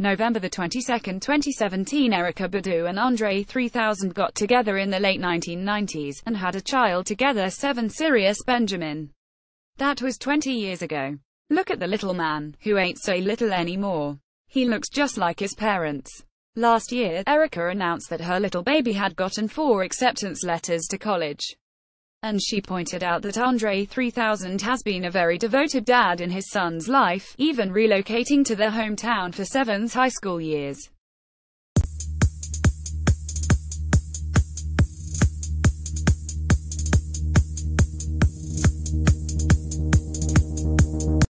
November 22, 2017, Erykah Badu and Andre 3000 got together in the late 1990s, and had a child together, Seven Sirius Benjamin. That was 20 years ago. Look at the little man, who ain't so little anymore. He looks just like his parents. Last year, Erykah announced that her little baby had gotten 4 acceptance letters to college. And she pointed out that Andre 3000 has been a very devoted dad in his son's life, even relocating to their hometown for Seven's high school years.